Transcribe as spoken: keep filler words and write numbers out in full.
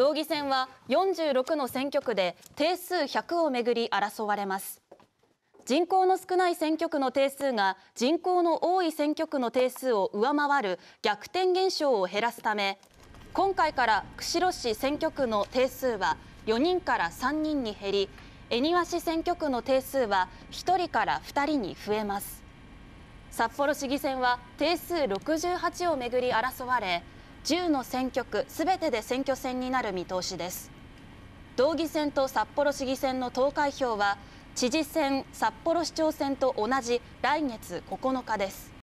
道議選はよんじゅうろくの選挙区で定数ひゃくをめぐり争われます。人口の少ない選挙区の定数が人口の多い選挙区の定数を上回る逆転現象を減らすため、今回から釧路市選挙区の定数はよにんからさんにんに減り、恵庭市選挙区の定数はひとりからふたりに増えます。札幌市議選は定数ろくじゅうはちをめぐり争われ、じゅうの選挙区すべてで選挙戦になる見通しです。道議選と札幌市議選の投開票は知事選、札幌市長選と同じ来月ここのかです。